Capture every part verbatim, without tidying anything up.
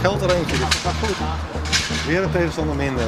Scheld er eentje, dit gaat goed. Weer een tegenstander minder.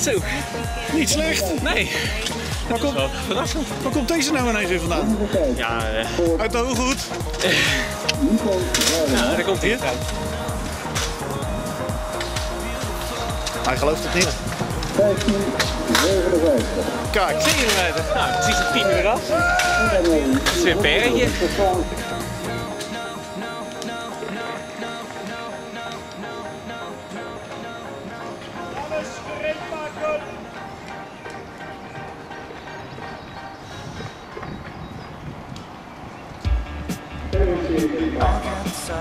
Zo, niet slecht. Nee. Waar komt, waar komt deze nou ineens weer vandaan? Ja, uh... uit de hooghoed. Ja, daar komt hij. Hij gelooft het niet. vijftien zevenenvijftig. Kijk, zevenenvijftig. Nou, precies het tien weer af. Het is weer een perretje. Thank you.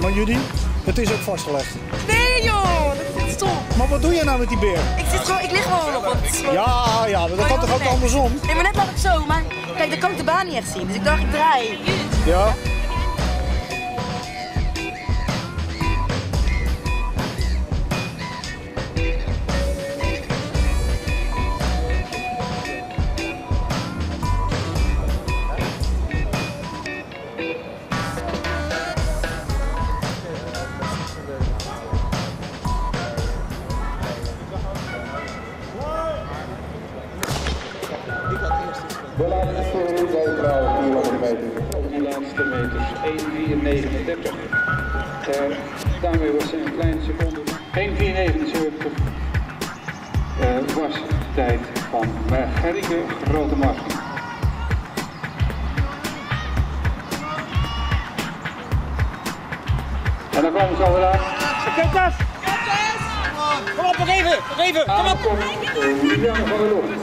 Maar jullie, het is ook vastgelegd. Nee joh, dat is stom. Maar wat doe jij nou met die beer? Ik, zit gewoon, ik lig gewoon op het. Ja, ja, maar dat kan toch ook andersom? Nee, maar net lag ik zo, maar kijk, dan kan ik de baan niet echt zien. Dus ik dacht, ik draai. Ja. De laatste serie bovenal vierhonderd meter. Op die laatste meters één vierennegentig. Uh, daarmee was in een kleine seconde één vierennegentig uh, was de tijd van Margarike Grotemarsen. En dan komen ze alweer aan. Ketters! Ketters! Kom op, nog even! Nog even! Kom op! Lianne van der Lugt.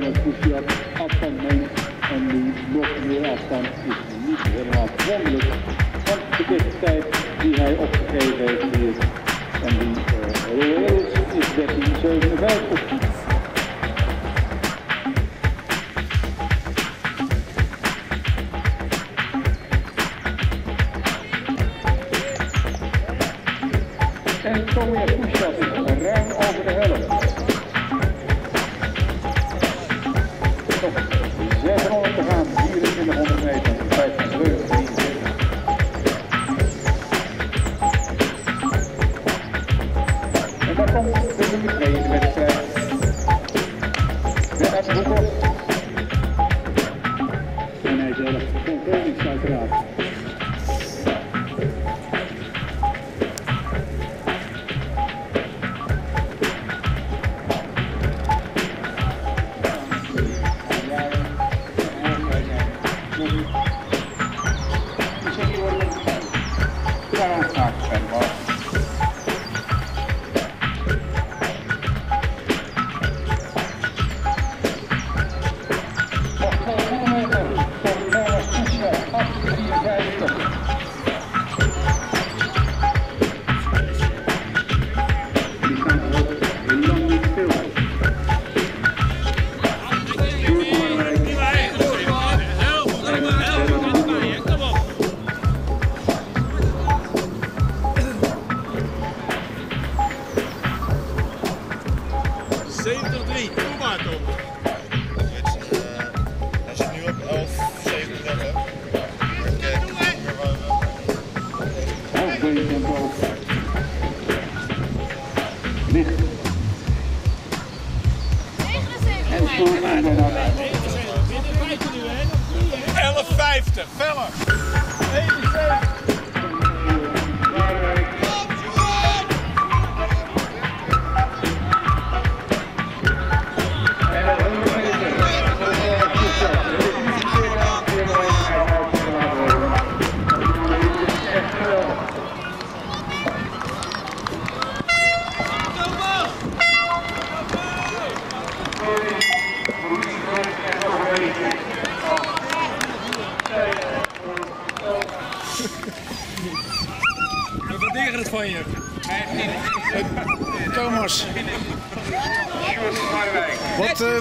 Thomas Poesiat afstand neemt en nu nog meer afstand is niet helemaal verwonderlijk. Want de dichtheid die hij opgegeven heeft hier en die reëel is dertien zevenenvijftig. En Thomas Poesiat is ruim over de helft. zeshonderd te gaan, vierentwintighonderd meter, vijftig terug. En daar komt de nummer twee in de wedstrijd. Met het record. En hij zelf komt niks uiteraard.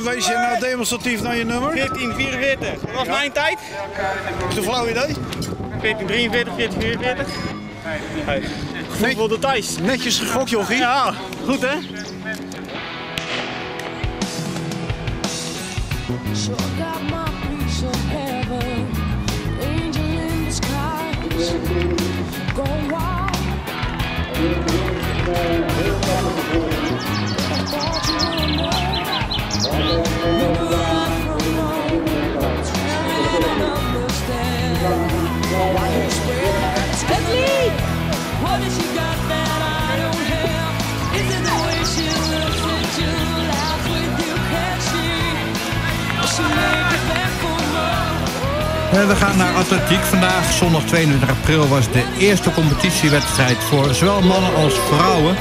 Wees je nou demonstratief naar je nummer? veertien vierenveertig. Dat was ja. Mijn tijd. Is het een flauw idee? veertien drieënveertig, veertien vierenveertig. Hey. Goed voor de thuis. Netjes gegokt, jochie. Ja, goed hè? We gaan naar atletiek vandaag. Zondag tweeëntwintig april was de eerste competitiewedstrijd voor zowel mannen als vrouwen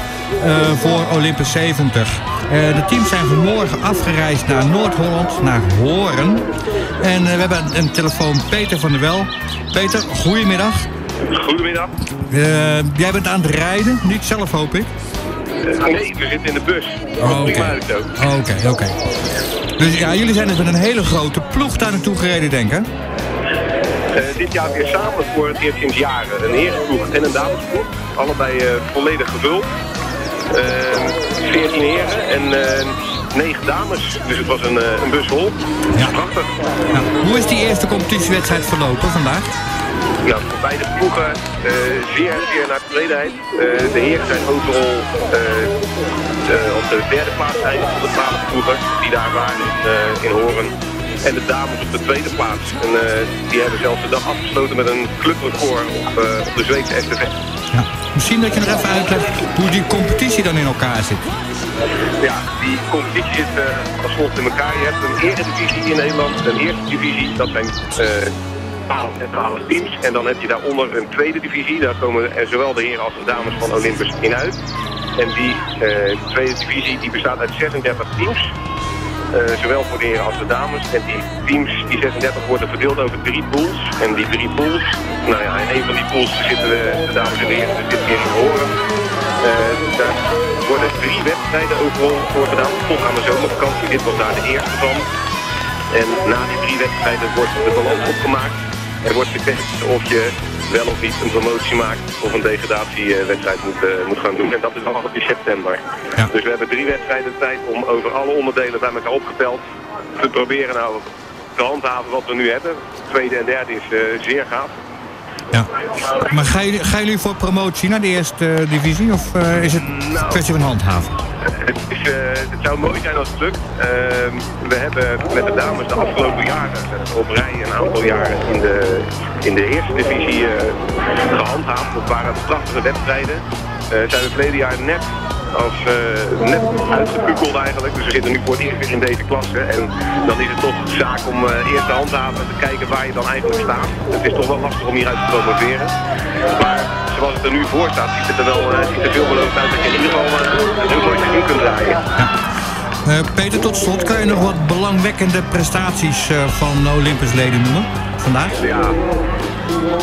uh, voor Olympus zeventig. Uh, de teams zijn vanmorgen afgereisd naar Noord-Holland, naar Hoorn. En uh, we hebben een, een telefoon Peter van der Wel. Peter, goedemiddag. Goedemiddag. Uh, jij bent aan het rijden, niet zelf hoop ik? Uh, nee, we zitten in de bus. Oké, oké, oké. Dus ja, jullie zijn dus met een hele grote ploeg daar naartoe gereden, denk ik. Uh, dit jaar weer samen voor het eerst sinds jaren. Een herenploeg en een damesploeg. Allebei uh, volledig gevuld. Uh, veertien heren en uh, negen dames. Dus het was een, uh, een bushol. Ja. Prachtig. Nou, hoe is die eerste competitiewedstrijd verlopen vandaag? Nou, voor beide ploegen uh, zeer, zeer naar tevredenheid. Uh, de heren zijn overal uh, uh, op de derde plaats eindig van de twaalf ploegen die daar waren in, uh, in Hoorn. En de dames op de tweede plaats. En uh, die hebben zelfs de dag afgesloten met een clubrecord op, uh, op de Zweedse estafette. Ja. Misschien dat je nog even uitlegt hoe die competitie dan in elkaar zit. Ja, die competitie zit uh, als volgt in elkaar. Je hebt een eredivisie in Nederland, een eerste divisie. Dat zijn twaalf teams. En dan heb je daaronder een tweede divisie. Daar komen er zowel de heren als de dames van Olympus in uit. En die uh, tweede divisie die bestaat uit zesendertig teams. Uh, zowel voor de heren als de dames. En die teams, die zesendertig, worden verdeeld over drie pools. En die drie pools, nou ja, in een van die pools zitten de, de dames en de heren, dus dit keer in Hoorn. Uh, daar worden drie wedstrijden overal voor gedaan, tot aan de zomervakantie. Dit was daar de eerste van. En na die drie wedstrijden wordt de balans opgemaakt. Er wordt getest of je wel of niet een promotie maakt of een degradatiewedstrijd moet, uh, moet gaan doen. En dat is allemaal in september. Ja. Dus we hebben drie wedstrijden tijd om over alle onderdelen bij elkaar opgeteld te proberen nou te handhaven wat we nu hebben. Tweede en derde is uh, zeer gaaf. Ja. Maar gaan jullie, gaan jullie voor promotie naar de eerste uh, divisie of uh, is het een kwestie van handhaven? Het, is, uh, het zou mooi zijn als het lukt. Uh, we hebben met de dames de afgelopen jaren op rij een aantal jaren in de, in de eerste divisie uh, gehandhaafd. Dat waren prachtige wedstrijden. Uh, zijn we verleden jaar net, als, uh, net uitgekukeld eigenlijk. Dus we zitten nu voor het eerst weer in deze klasse. En dan is het toch zaak om uh, eerst te handhaven en te kijken waar je dan eigenlijk staat. Het is toch wel lastig om hieruit te promoveren. Maar zoals het er nu voor staat, ziet het er wel uh, ziet er veelbelovend uit dat je in ieder geval een heel mooi seizoen kunt draaien. Uh, Peter, tot slot, kan je nog wat belangwekkende prestaties uh, van Olympusleden noemen vandaag? Ja.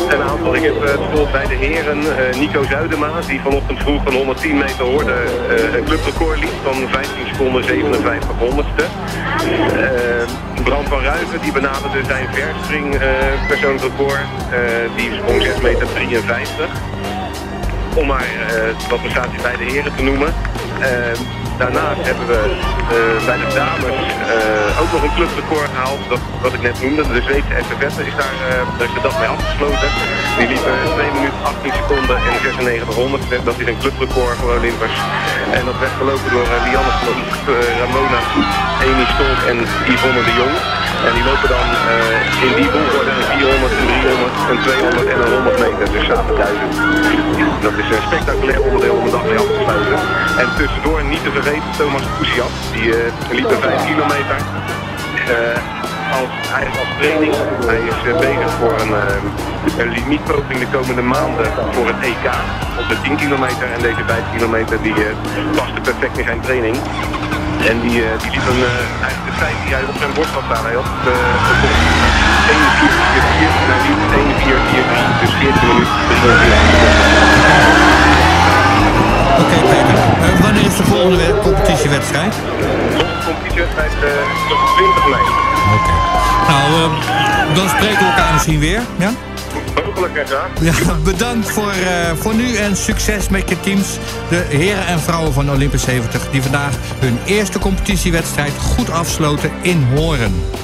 Een aantal. Ik heb bijvoorbeeld bij de heren uh, Nico Zuidema, die vanochtend vroeg van honderdtien meter hoorde uh, een clubrecord liep van vijftien seconden zevenenvijftig honderdste. Uh, Bram van Ruijen, die benaderde zijn verspring uh, persoonsrecord, uh, die sprong zes meter drieënvijftig. Om maar uh, wat prestaties bij de heren te noemen. Uh, Daarnaast hebben we uh, bij de dames uh, ook nog een clubrecord gehaald, dat, wat ik net noemde. De Zweedse estafette is daar uh, de dag mee afgesloten. Die liep uh, twee minuten achttien seconden en negenennegentig honderdste. Dat is een clubrecord voor Olympus. En dat werd gelopen door uh, Lianne van der Lugt, uh, Ramona, Amy Stolk en Yvonne de Jong. En die lopen dan uh, in die volgorde een vierhonderd, een driehonderd, een tweehonderd en een honderd meter. Dus samen duizend. Dat is een spectaculair onderdeel om de dag mee af te sluiten. En tussendoor niet te vergeten Thomas Poesiat, die uh, liep een vijf kilometer. Uh, Als, hij is als training, hij is uh, bezig voor een, uh, een limietpoging de komende maanden voor het E K op de tien kilometer en deze vijf kilometer die uh, paste perfect in zijn training. En die, uh, die liep een, uh, de tijd die hij op zijn borst had staan, hij had uh, een vier vier vier, hij liep een vier vier vier, dus veertien minuten. Oké, okay, Peter, uh, wanneer is de volgende competitiewedstrijd? De competitiewedstrijd uh, op twintig mei. Oké. Okay. Nou, uh, dan spreken we elkaar misschien weer. Ja? Mogelijk, hè, ja. Bedankt voor, uh, voor nu en succes met je teams. De heren en vrouwen van Olympus zeventig die vandaag hun eerste competitiewedstrijd goed afsloten in Hoorn.